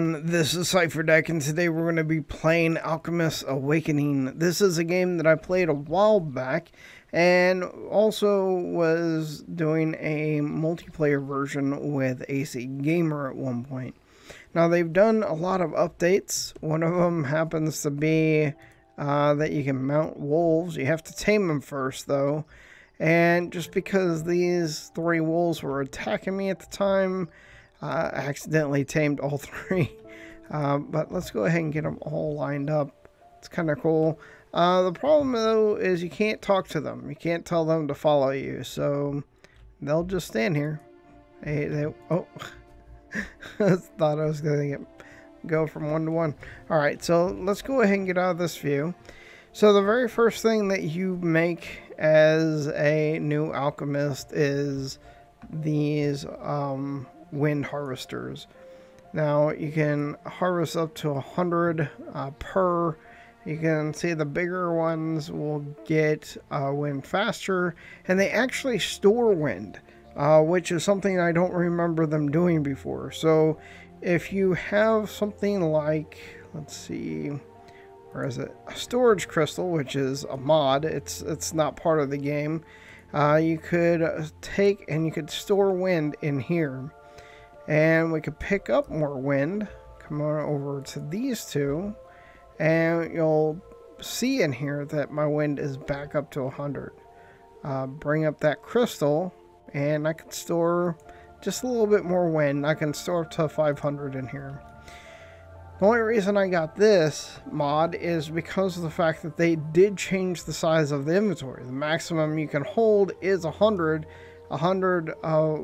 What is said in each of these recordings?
everyone, this is Cipher Deck, and today we're going to be playing Alchemist Awakening. This is a game that I played a while back, and also was doing a multiplayer version with AC Gamer at one point. Now, they've done a lot of updates. One of them happens to be that you can mount wolves. You have to tame them first, though. And just because these three wolves were attacking me at the time, I accidentally tamed all three, but let's go ahead and get them all lined up. It's kind of cool. The problem, though, is you can't talk to them. You can't tell them to follow you, so they'll just stand here. Oh, I thought I was going to go from one to one. All right, so let's go ahead and get out of this view. So the very first thing that you make as a new alchemist is these wind harvesters. Now you can harvest up to 100 per. You can see the bigger ones will get wind faster, and they actually store wind, which is something I don't remember them doing before. So if you have something like, let's see, where is it, a storage crystal, which is a mod, it's not part of the game, you could take and you could store wind in here. And we could pick up more wind. Come on over to these two. And you'll see in here that my wind is back up to 100. Bring up that crystal. And I can store just a little bit more wind. I can store up to 500 in here. The only reason I got this mod is because of the fact that they did change the size of the inventory. The maximum you can hold is 100. 100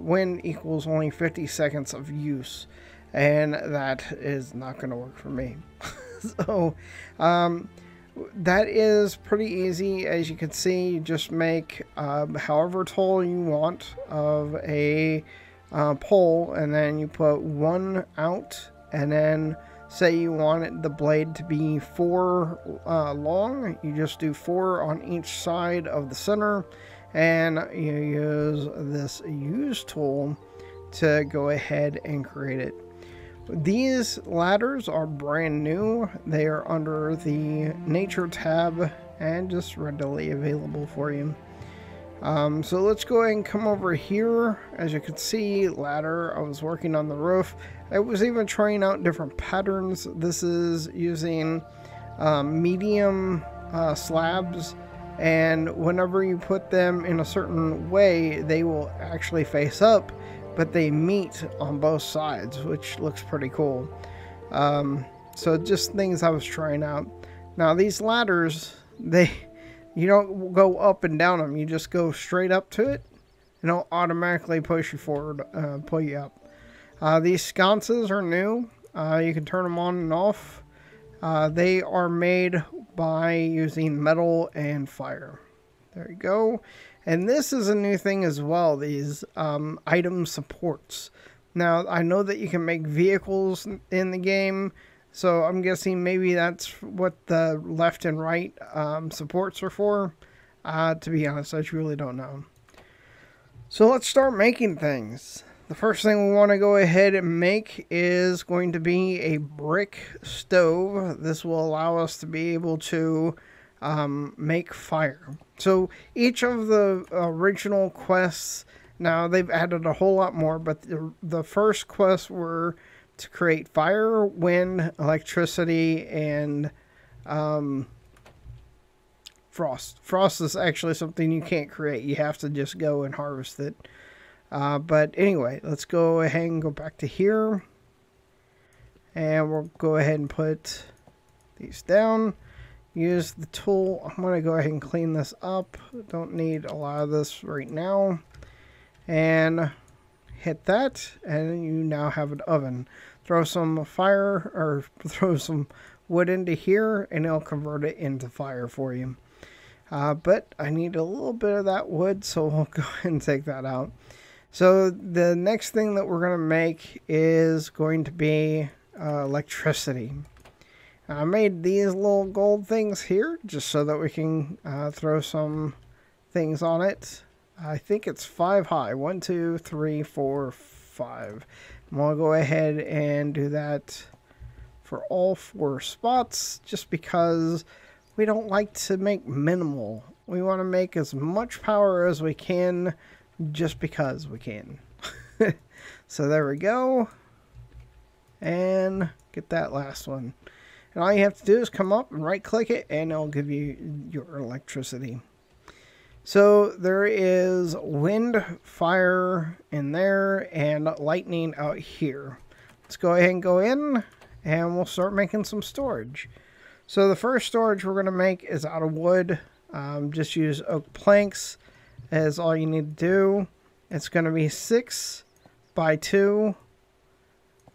wind equals only 50 seconds of use, and that is not going to work for me. So that is pretty easy. As you can see, you just make however tall you want of a pole, and then you put one out, and then say you want the blade to be 4 long. You just do 4 on each side of the center, and you use this use tool to go ahead and create it. These ladders are brand new. They are under the nature tab and just readily available for you. So let's go ahead and come over here. As you can see, ladder, I was working on the roof. I was even trying out different patterns. This is using medium slabs, and whenever you put them in a certain way, they will actually face up, but they meet on both sides, which looks pretty cool. So just things I was trying out. Now these ladders, you don't go up and down them, you just go straight up to it, and it'll automatically push you forward, pull you up. These sconces are new. You can turn them on and off. They are made by using metal and fire. There you go. And this is a new thing as well, these item supports. Now I know that you can make vehicles in the game, so I'm guessing maybe that's what the left and right supports are for. To be honest, I really don't know. So let's start making things. The first thing we want to go ahead and make is going to be a brick stove. This will allow us to be able to make fire. So each of the original quests, now they've added a whole lot more, but the first quests were to create fire, wind, electricity, and frost. Frost is actually something you can't create. You have to just go and harvest it. But anyway, let's go ahead and go back to here, and we'll go ahead and put these down. Use the tool. I'm going to go ahead and clean this up. Don't need a lot of this right now. And hit that, and you now have an oven. Throw some fire, or throw some wood into here, and it'll convert it into fire for you. But I need a little bit of that wood, so we'll go ahead and take that out. So the next thing that we're going to make is going to be electricity. I made these little gold things here just so that we can throw some things on it. I think it's 5 high. 1, 2, 3, 4, 5. I'm going to go ahead and do that for all four spots just because we don't like to make minimal. We want to make as much power as we can just because we can. So there we go. And get that last one. And all you have to do is come up and right click it and it'll give you your electricity. So there is wind, fire in there, and lightning out here. Let's go ahead and go in, and we'll start making some storage. So the first storage we're going to make is out of wood. Just use oak planks as all you need to do. It's going to be 6 by 2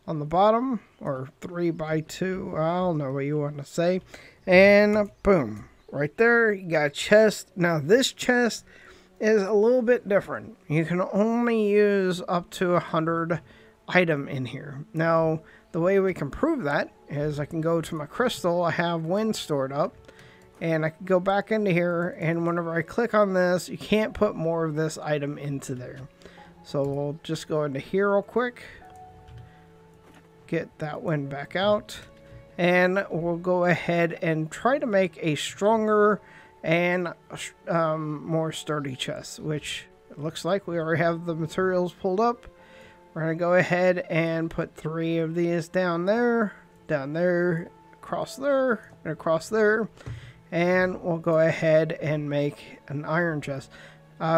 on the bottom, or 3 by 2. I don't know what you want to say. And boom. Right there, you got a chest. Now this chest is a little bit different. You can only use up to 100 item in here. Now the way we can prove that is I can go to my crystal. I have wind stored up, and I can go back into here, and whenever I click on this, you can't put more of this item into there. So we'll just go into here real quick, get that wind back out. And we'll go ahead and try to make a stronger and more sturdy chest, which it looks like we already have the materials pulled up. We're going to go ahead and put 3 of these down there, across there, and across there. And we'll go ahead and make an iron chest.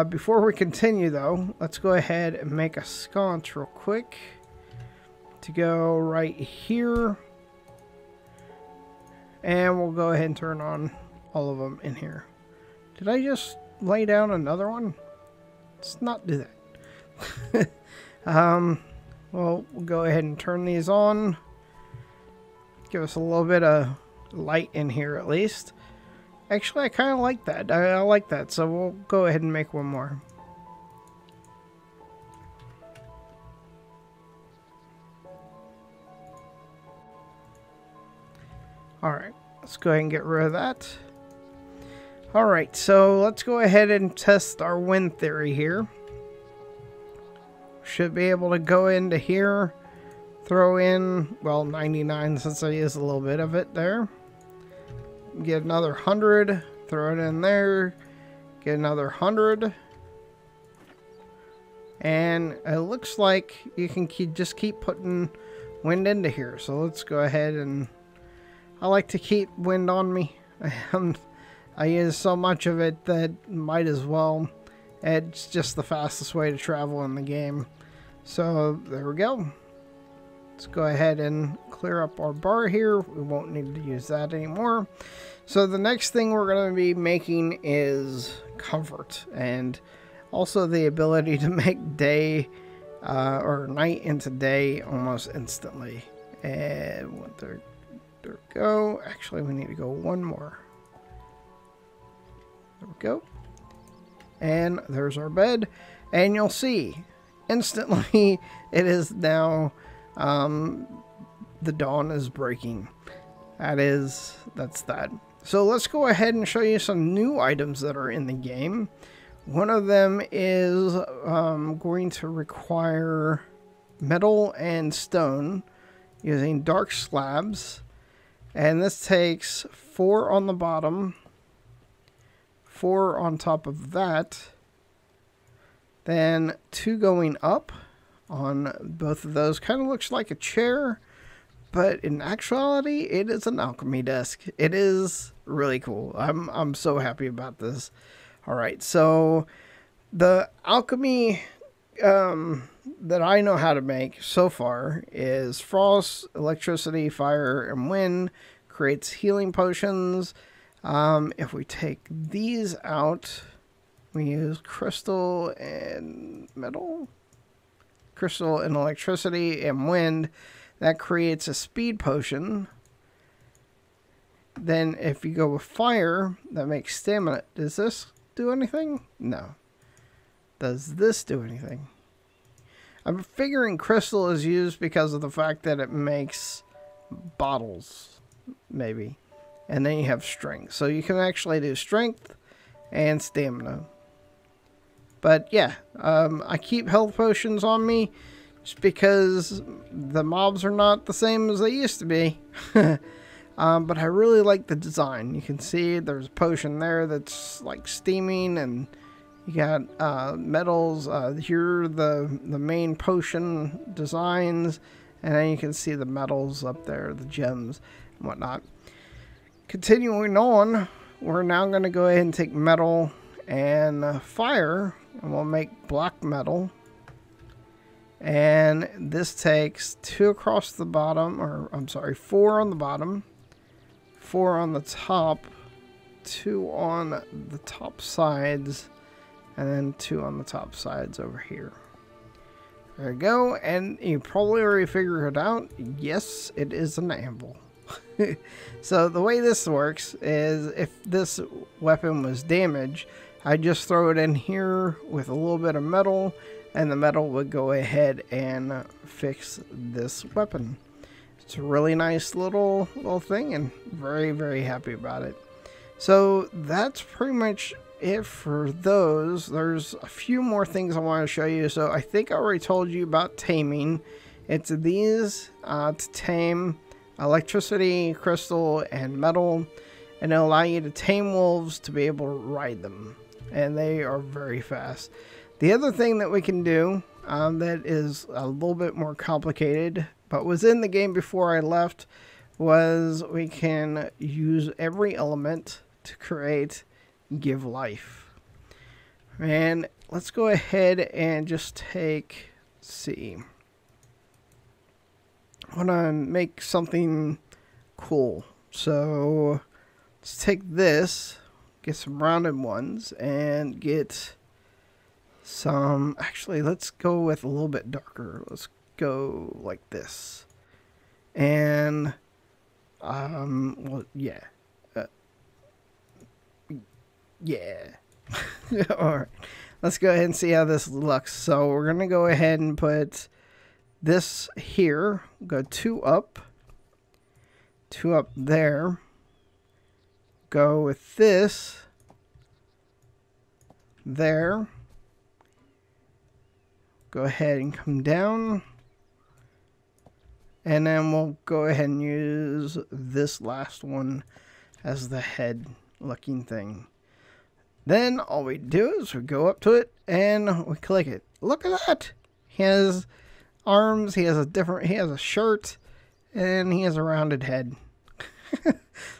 Before we continue, though, let's go ahead and make a sconce real quick to go right here. And we'll go ahead and turn on all of them in here. Did I just lay down another one? Let's not do that. We'll go ahead and turn these on. Give us a little bit of light in here at least. Actually, I kind of like that. I like that. So we'll go ahead and make one more. Alright, let's go ahead and get rid of that. Alright, so let's go ahead and test our wind theory here. Should be able to go into here, throw in, well, 99 since I used a little bit of it there. Get another 100, throw it in there, get another 100. And it looks like you can just keep putting wind into here. So let's go ahead and... I like to keep wind on me. I use so much of it that might as well. It's just the fastest way to travel in the game. So there we go. Let's go ahead and clear up our bar here. We won't need to use that anymore. So the next thing we're going to be making is comfort. And also the ability to make day or night into day almost instantly. And what they're... There we go. Actually, we need to go one more. There we go. And there's our bed. And you'll see, instantly, it is now, the dawn is breaking. That's that. So let's go ahead and show you some new items that are in the game. One of them is going to require metal and stone using dark slabs. And this takes 4 on the bottom, 4 on top of that, then 2 going up on both of those. Kind of looks like a chair, but in actuality, it is an alchemy desk. It is really cool. I'm so happy about this. All right, so the alchemy that I know how to make so far is frost, electricity, fire, and wind. Creates healing potions. If we take these out, we use crystal and metal, crystal and electricity and wind. That creates a speed potion. Then if you go with fire, that makes stamina. Does this do anything? No. Does this do anything? I'm figuring crystal is used because of the fact that it makes bottles, maybe. And then you have strength. So you can actually do strength and stamina. But yeah, I keep health potions on me just because the mobs are not the same as they used to be. But I really like the design. You can see there's a potion there that's like steaming, and you got metals. Here are the main potion designs, and then you can see the metals up there, the gems and whatnot. Continuing on, we're now going to go ahead and take metal and fire, and we'll make black metal. And this takes two across the bottom, or I'm sorry, four on the bottom, four on the top, two on the top sides, and then two on the top sides over here. There you go, and you probably already figured it out. Yes, it is an anvil. So the way this works is if this weapon was damaged, I just throw it in here with a little bit of metal, and the metal would go ahead and fix this weapon. It's a really nice little thing, and very, very happy about it. So that's pretty much it for those. There's a few more things I want to show you. So I think I already told you about taming. It's these to tame electricity, crystal, and metal, and it'll allow you to tame wolves to be able to ride them, and they are very fast. The other thing that we can do that is a little bit more complicated but was in the game before I left was we can use every element to create Give Life. And let's go ahead and just take, let's see, I want to make something cool. So let's take this, get some rounded ones, and get some, actually let's go with a little bit darker. Let's go like this. And well, yeah. Yeah. All right. Let's go ahead and see how this looks. So we're going to go ahead and put this here, go two up there, go with this there, go ahead and come down, and then we'll go ahead and use this last one as the head looking thing. Then all we do is we go up to it and we click it. Look at that! He has arms, he has a different, he has a shirt, and he has a rounded head.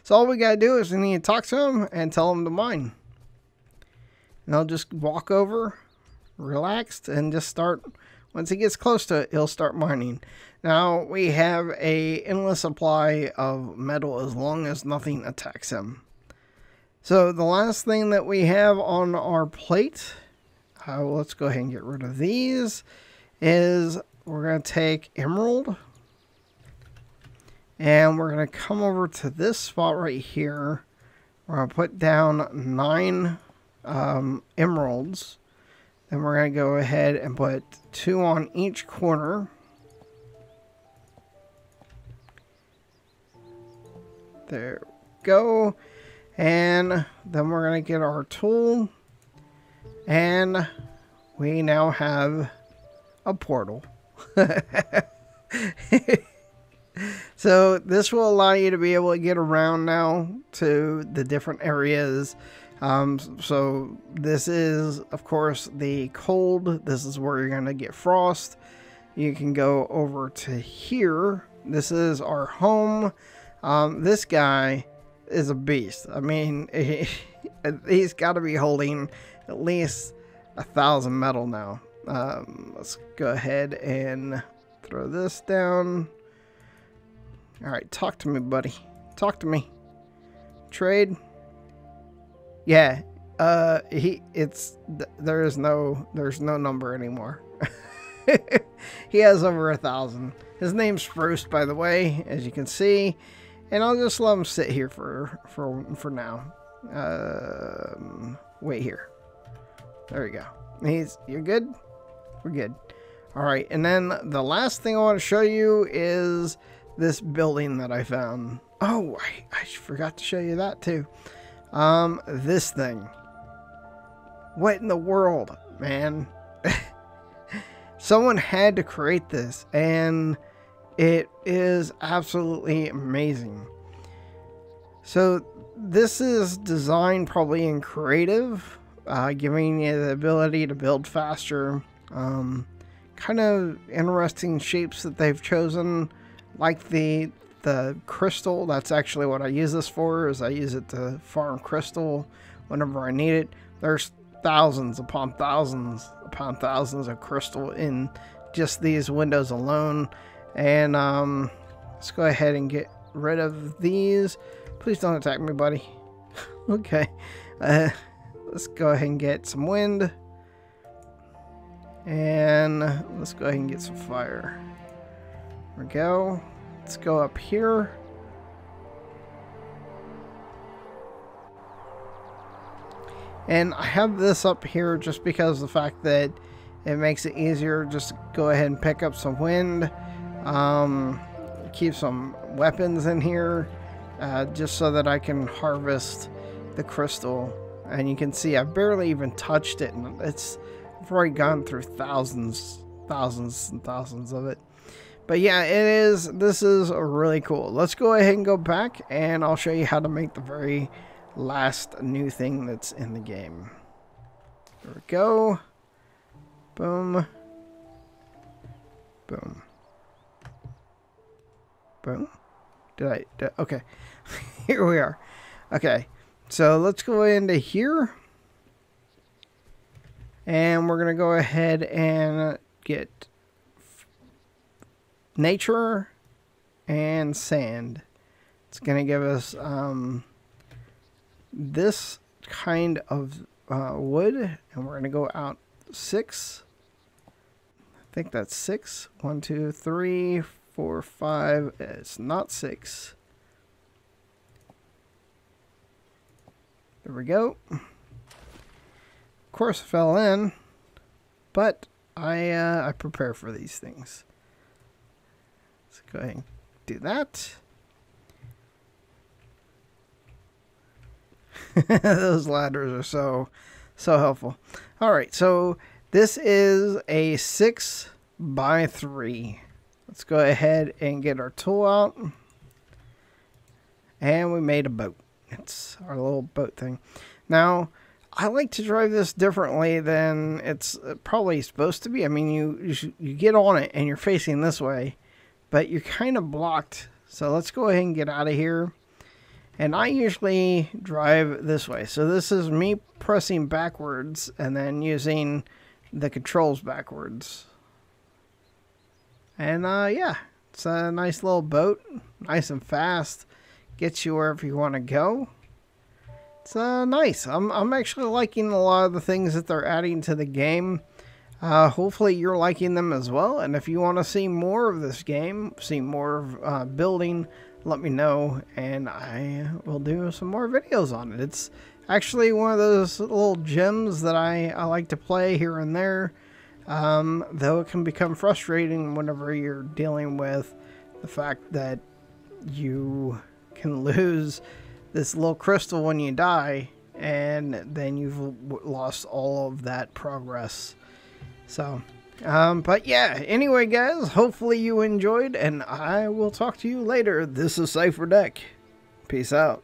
So all we gotta do is we need to talk to him and tell him to mine, and I'll just walk over relaxed and just start. Once he gets close to it, he'll start mining. Now we have a endless supply of metal as long as nothing attacks him. So the last thing that we have on our plate, let's go ahead and get rid of these, is we're going to take emerald, and we're going to come over to this spot right here. We're going to put down 9 emeralds, then we're going to go ahead and put 2 on each corner. There we go, and then we're going to get our tool, and we now have a portal. So this will allow you to be able to get around now to the different areas. So this is, of course, the cold. This is where you're going to get frost. You can go over to here. This is our home. This guy is a beast. I mean, he's got to be holding at least 1,000 metal now. Let's go ahead and throw this down. All right, talk to me, buddy. Talk to me. Trade. Yeah. There's no number anymore. He has over 1,000. His name's Spruce, by the way, as you can see. And I'll just let him sit here for now. Wait here. There you go. You're good. We're good. All right, and then the last thing I want to show you is this building that I found. Oh, I forgot to show you that too. This thing. What in the world, man? Someone had to create this, and it is absolutely amazing. So this is designed probably in creative, giving you the ability to build faster. Kind of interesting shapes that they've chosen, like the crystal. That's actually what I use this for, is I use it to farm crystal whenever I need it. There's thousands upon thousands upon thousands of crystal in just these windows alone. And let's go ahead and get rid of these. Please don't attack me, buddy. Okay, let's go ahead and get some wind, and let's go ahead and get some fire. There we go. Let's go up here. And I have this up here just because of the fact that it makes it easier. Just go ahead and pick up some wind. Keep some weapons in here, just so that I can harvest the crystal. And you can see I've barely even touched it, and I've already gone through thousands and thousands of it. But yeah, this is really cool. Let's go ahead and go back, and I'll show you how to make the very last new thing that's in the game. There we go. Boom. Boom. Boom. Okay. Here we are. Okay. So let's go into here. And we're going to go ahead and get nature and sand. It's going to give us this kind of wood. And we're going to go out 6. I think that's 6. 1, 2, 3, 4, 5. It's not 6. There we go. Of course I fell in, but I prepare for these things. Let's go ahead and do that. Those ladders are so helpful. All right, so this is a 6x3. Let's go ahead and get our tool out, and we made a boat. It's our little boat thing. Now, I like to drive this differently than it's probably supposed to be. I mean, you get on it and you're facing this way, but you're kind of blocked. So let's go ahead and get out of here. And I usually drive this way. So this is me pressing backwards and then using the controls backwards. And yeah, it's a nice little boat, nice and fast. Gets you wherever you want to go. It's nice. I'm actually liking a lot of the things that they're adding to the game. Hopefully you're liking them as well. And if you want to see more of this game, see more of building, let me know, and I will do some more videos on it. It's actually one of those little gems that I like to play here and there. Though it can become frustrating whenever you're dealing with the fact that you can lose this little crystal when you die, and then you've lost all of that progress. So but yeah, anyway guys, hopefully you enjoyed, and I will talk to you later. This is Cipher Deck. Peace out.